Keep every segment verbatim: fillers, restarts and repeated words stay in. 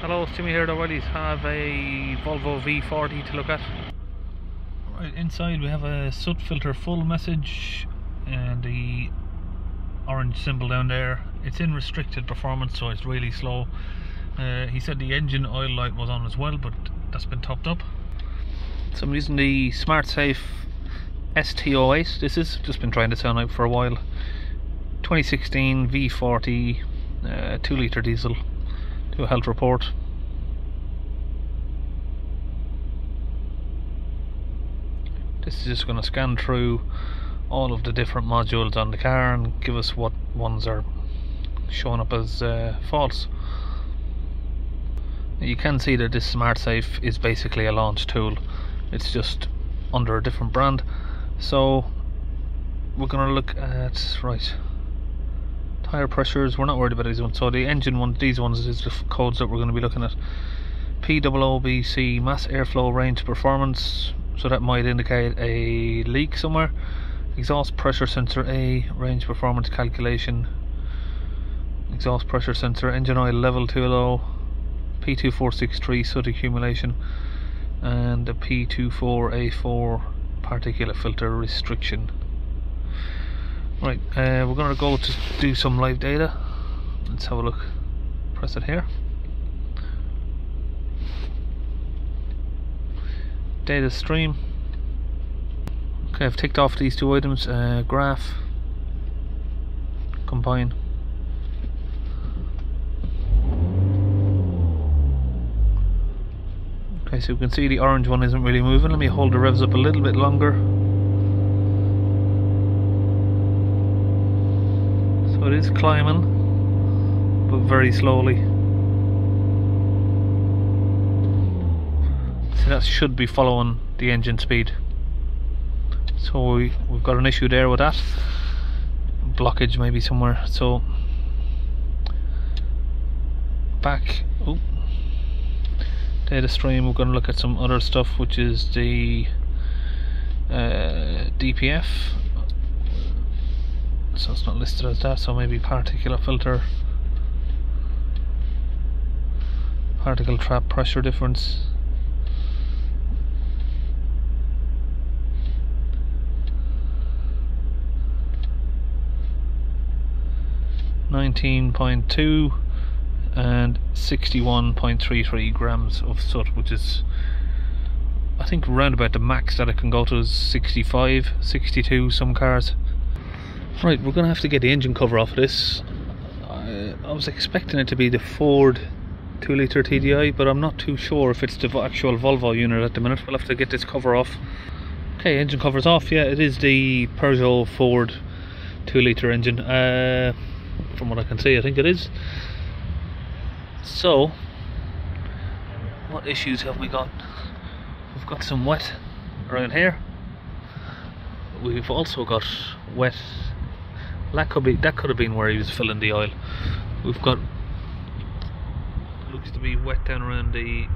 Hello, it's Jimmy here. The O'Reillys have a Volvo V forty to look at. Right, inside we have a soot filter full message and the orange symbol down there. It's in restricted performance, so it's really slow. Uh, he said the engine oil light was on as well, but that's been topped up. So I'm using the Smart Safe S T oh eight. This has just been trying to sound out for a while. twenty sixteen V forty uh, two litre diesel. Do a health report. This is just going to scan through all of the different modules on the car and give us what ones are showing up as uh, false. You can see that this Smart Safe is basically a launch tool. It's just under a different brand. So we're going to look at, right, tire pressures. We're not worried about these ones, so the engine ones, these ones is the codes that we're going to be looking at. P zero zero B C mass airflow range performance, so that might indicate a leak somewhere. Exhaust pressure sensor A, range performance calculation. Exhaust pressure sensor, engine oil level too low. P two four six three soot accumulation, and a P two four A four particulate filter restriction. Right, uh, we're going to go to do some live data. Let's have a look. Press it here. Data stream. Okay, I've ticked off these two items. Uh, graph. Combine. Okay, so you can see the orange one isn't really moving. Let me hold the revs up a little bit longer. So it is climbing, but very slowly. So that should be following the engine speed. So we, we've got an issue there with that. Blockage maybe somewhere. So back. Oh. Data stream, we're going to look at some other stuff, which is the uh, D P F, so it's not listed as that, so maybe particulate filter, particle trap pressure difference, nineteen point two and sixty-one point three three grams of soot, which is, I think, round about the max that it can go to is sixty-five, sixty-two some cars. Right, we're going to have to get the engine cover off of this. I, I was expecting it to be the Ford two litre T D I, but I'm not too sure if it's the actual Volvo unit at the minute. We'll have to get this cover off. Okay, engine cover's off. Yeah, it is the Peugeot Ford two litre engine, uh, from what I can see, I think it is. So, what issues have we got? We've got some wet around here. We've also got wet. That could be, that could have been where he was filling the oil. We've got, looks to be wet down around the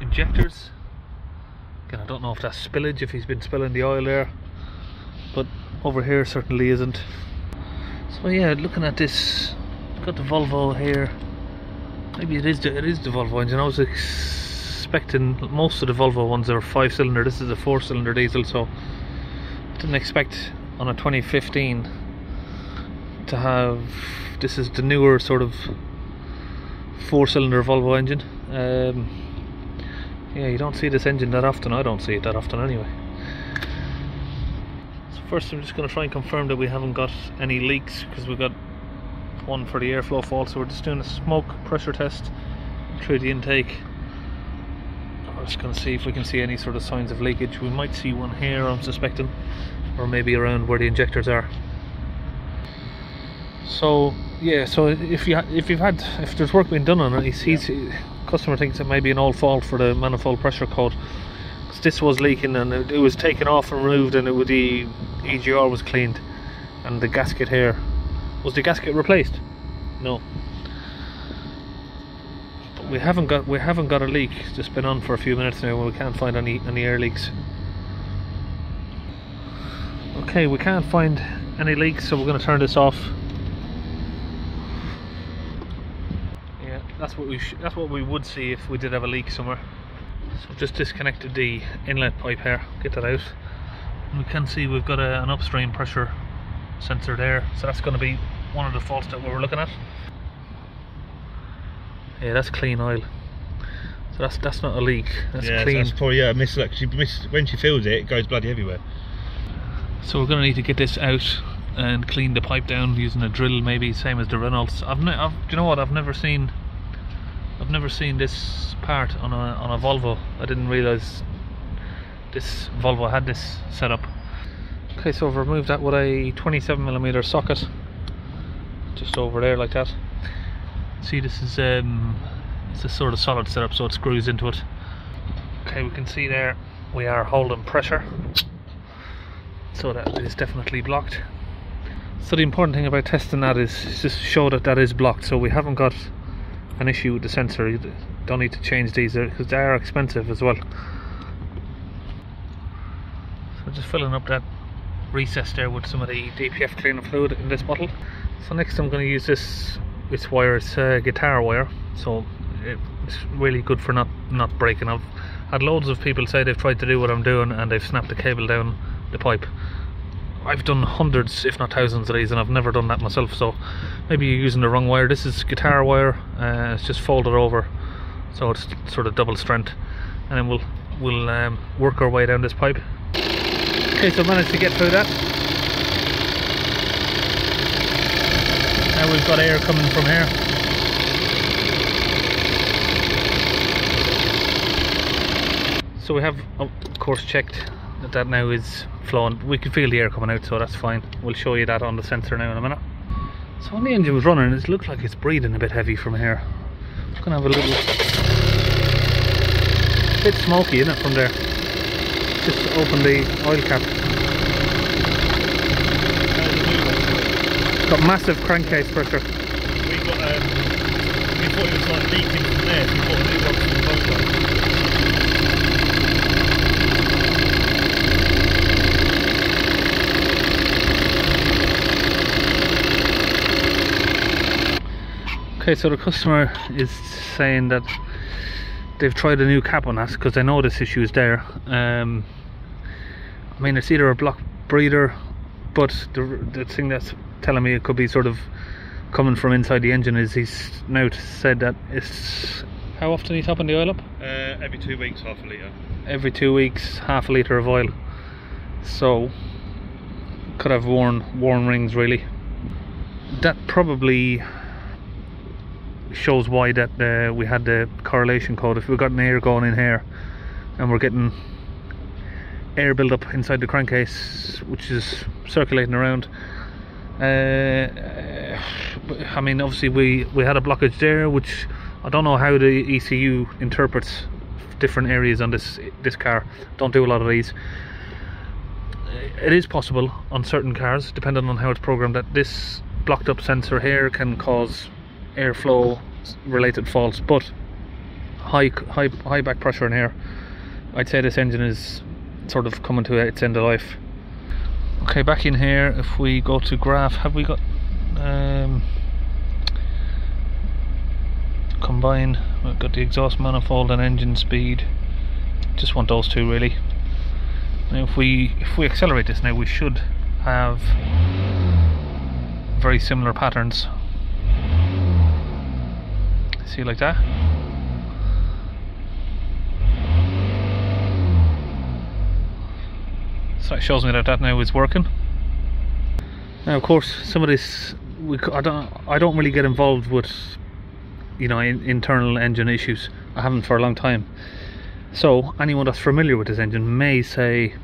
injectors. Again, I don't know if that's spillage, if he's been spilling the oil there, but over here certainly isn't. So yeah, looking at this, got the Volvo here. Maybe it is the, it is the Volvo engine. I was expecting most of the Volvo ones are five cylinder. This is a four cylinder diesel, so I didn't expect on a twenty fifteen to have, this is the newer sort of four cylinder Volvo engine. Um, yeah, you don't see this engine that often. I don't see it that often anyway. So first I'm just going to try and confirm that we haven't got any leaks, because we've got one for the airflow fault, so we're just doing a smoke pressure test through the intake. We're just going to see if we can see any sort of signs of leakage. We might see one here, I'm suspecting, or maybe around where the injectors are. So yeah, so if you if you've had if there's work being done on it, he's, he's customer thinks it may be an old fault for the manifold pressure code, because this was leaking and it, it was taken off and removed, and it would, the E G R was cleaned, and the gasket here. Was the gasket replaced? No. But we haven't got we haven't got a leak. It's just been on for a few minutes now, and we can't find any any air leaks. Okay, we can't find any leaks, so we're going to turn this off. Yeah, that's what we sh that's what we would see if we did have a leak somewhere. So just disconnected the inlet pipe here, get that out. And we can see we've got a, an upstream pressure sensor there, so that's going to be one of the faults that we were looking at. Yeah, that's clean oil. So that's that's not a leak. That's yeah, clean. So that's probably, yeah, miss, like, she miss, when she fills it, it goes bloody everywhere. So we're going to need to get this out and clean the pipe down using a drill, maybe same as the Reynolds. I've, ne I've do you know what? I've never seen. I've never seen this part on a on a Volvo. I didn't realise this Volvo had this set up. Okay, so I've removed that with a twenty-seven millimeter socket, just over there like that. See, this is um, it's a sort of solid setup, so it screws into it. Okay, we can see there we are holding pressure, so that is definitely blocked. So the important thing about testing that is just show that that is blocked. So we haven't got an issue with the sensor. You don't need to change these because they are expensive as well. So just filling up that recess there with some of the D P F cleaning fluid in this bottle. So next I'm going to use this. It's wire, it's uh, guitar wire, so it's really good for not not breaking. I've had loads of people say they've tried to do what I'm doing and they've snapped the cable down the pipe. I've done hundreds if not thousands of these and I've never done that myself, so maybe you're using the wrong wire. This is guitar wire, uh, it's just folded over, so it's sort of double strength, and then we'll, we'll um, work our way down this pipe. Okay, so I managed to get through that. Now we've got air coming from here. So we have, of course, checked that that now is flowing. We can feel the air coming out, so that's fine. We'll show you that on the sensor now in a minute. So when the engine was running, it looked like it's breathing a bit heavy from here. It's gonna have a little a bit smoky, isn't it, from there? Just open the oil cap. Got massive crankcase pressure. We got, um, we thought it was like leaking from there, so we thought a new one from the boat. Okay, so the customer is saying that they've tried a new cap on us because they know this issue is there. Um, I mean, it's either a block breather, but the, the thing that's telling me it could be sort of coming from inside the engine is he's now said that it's... How often he's topping the oil up? Uh, every two weeks, half a litre. Every two weeks, half a litre of oil. So, could have worn, worn rings really. That probably shows why that uh, we had the correlation code. If we've got an air going in here and we're getting air build up inside the crankcase, which is circulating around. Uh, I mean, obviously we, we had a blockage there, which I don't know how the E C U interprets different areas on this this car. Don't do a lot of these. It is possible on certain cars, depending on how it's programmed, that this blocked up sensor here can cause airflow related faults, but high, high, high back pressure in here, I'd say this engine is sort of coming to its end of life. Okay, back in here, if we go to graph, have we got um, combine, we've got the exhaust manifold and engine speed, just want those two really. Now if we if we accelerate this now, we should have very similar patterns. See, like that. So it shows me that that now is working. Now, of course, some of this we I don't I don't really get involved with, you know, in, internal engine issues. I haven't for a long time. So anyone that's familiar with this engine may say,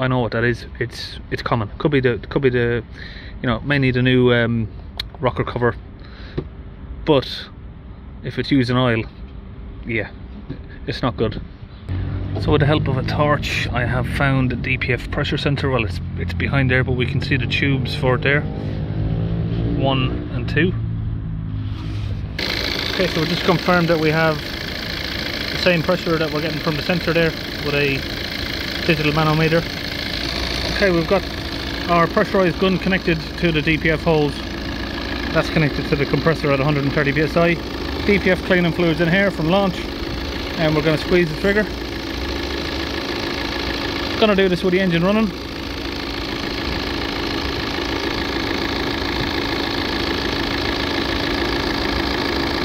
"I know what that is. It's it's common. Could be the could be the, you know, may need a new um, rocker cover." But if it's using oil, yeah, it's not good. So with the help of a torch, I have found the D P F pressure sensor. Well, it's it's behind there, but we can see the tubes for it there, one and two. Okay, so we just confirmed that we have the same pressure that we're getting from the sensor there with a digital manometer. Okay, we've got our pressurized gun connected to the D P F hose. That's connected to the compressor at one hundred thirty P S I. D P F cleaning fluids in here from launch, and we're going to squeeze the trigger. Going to do this with the engine running.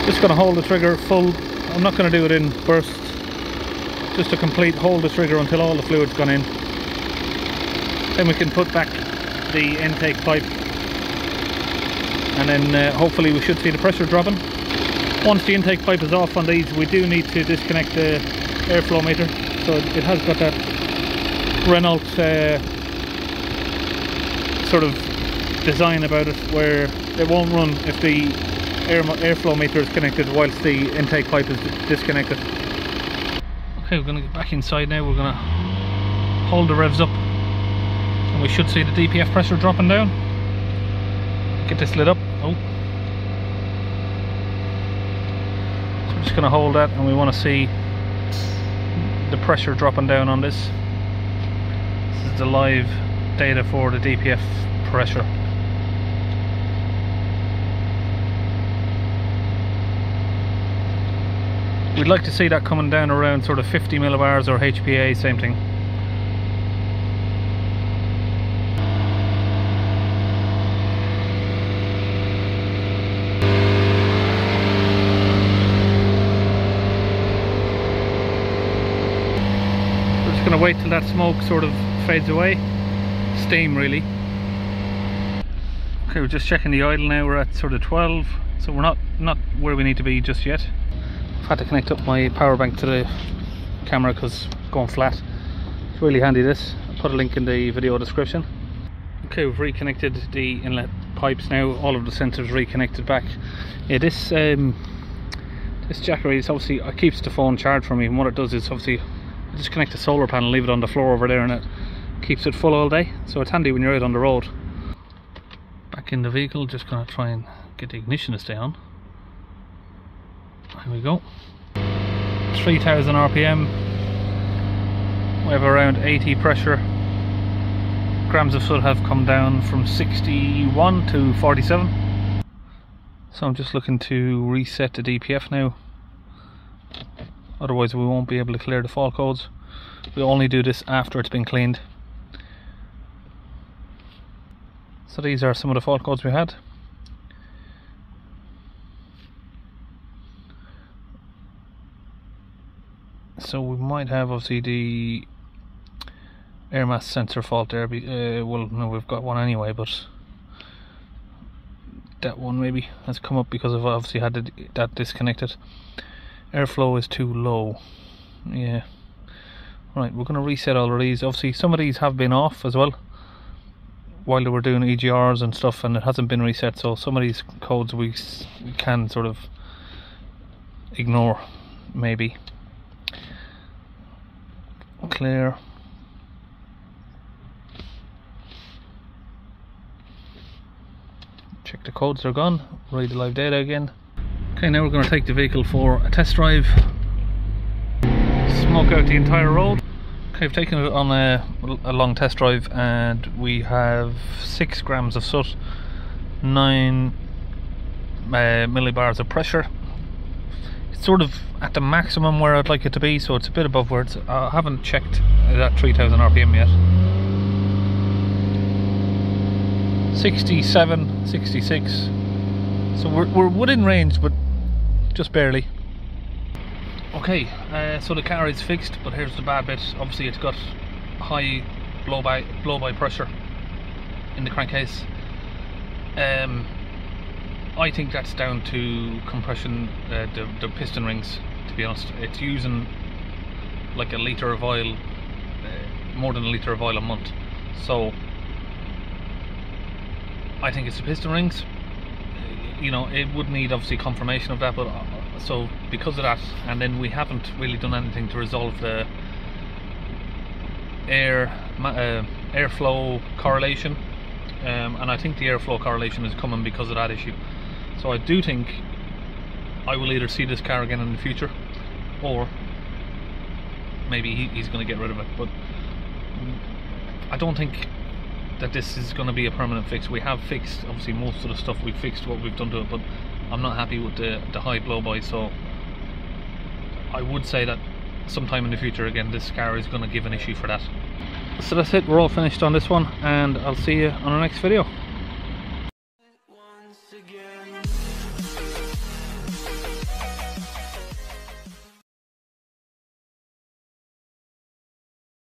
Just going to hold the trigger full. I'm not going to do it in bursts. Just a complete hold the trigger until all the fluid's gone in. Then we can put back the intake pipe, and then uh, hopefully we should see the pressure dropping. Once the intake pipe is off on these, we do need to disconnect the airflow meter. So it has got that Renault uh, sort of design about it where it won't run if the air airflow meter is connected whilst the intake pipe is disconnected. Okay, we're going to get back inside now. We're going to hold the revs up, and we should see the D P F pressure dropping down. Get this lit up. Oh, so we're just going to hold that, and we want to see the pressure dropping down on this. This is the live data for the D P F pressure. We'd like to see that coming down around sort of fifty millibars or H P A, same thing. We're just going to wait till that smoke sort of fades away, steam really. Okay, we're just checking the idle now. We're at sort of twelve, so we're not not where we need to be just yet. I've had to connect up my power bank to the camera because it's going flat. It's really handy, this. I'll put a link in the video description. Okay, we've reconnected the inlet pipes now. All of the sensors reconnected back. Yeah, this um, this Jackery is obviously, it keeps the phone charged for me, and what it does is obviously I just connect the solar panel, leave it on the floor over there, and it keeps it full all day, so it's handy when you're out on the road. Back in the vehicle, just gonna try and get the ignition to stay on. Here we go. three thousand R P M. We have around eighty pressure. Grams of soot have come down from sixty-one to forty-seven. So I'm just looking to reset the D P F now. Otherwise we won't be able to clear the fault codes. We only do this after it's been cleaned. So these are some of the fault codes we had. So we might have obviously the air mass sensor fault there. Uh, well, no, we've got one anyway, but that one maybe has come up because I've obviously had the, that disconnected. Airflow is too low. Yeah. Right, we're going to reset all of these. Obviously, some of these have been off as well while they were doing E G Rs and stuff, and it hasn't been reset. So some of these codes we, we can sort of ignore, maybe. Clear. Check the codes, they're gone. Read the live data again. Okay, now we're going to take the vehicle for a test drive. Smoke out the entire road. Okay, I've taken it on a, a long test drive, and we have six grams of soot, nine uh, millibars of pressure. Sort of at the maximum where I'd like it to be, so it's a bit above where it's. I haven't checked that three thousand R P M yet. sixty-seven, sixty-six. So we're, we're within range, but just barely. Okay, uh, so the car is fixed, but here's the bad bit. Obviously it's got high blow by, blow by pressure in the crankcase. Um, I think that's down to compression, uh, the, the piston rings, to be honest. It's using like a litre of oil, uh, more than a litre of oil a month. So I think it's the piston rings. You know, it would need obviously confirmation of that, but uh, so because of that, and then we haven't really done anything to resolve the air uh, airflow correlation, um, and I think the airflow correlation is coming because of that issue. So I do think I will either see this car again in the future, or maybe he, he's going to get rid of it. But I don't think that this is going to be a permanent fix. We have fixed obviously most of the stuff, we fixed what we've done to it, but I'm not happy with the, the high blow by, so I would say that sometime in the future again this car is going to give an issue for that. So that's it, we're all finished on this one, and I'll see you on our next video.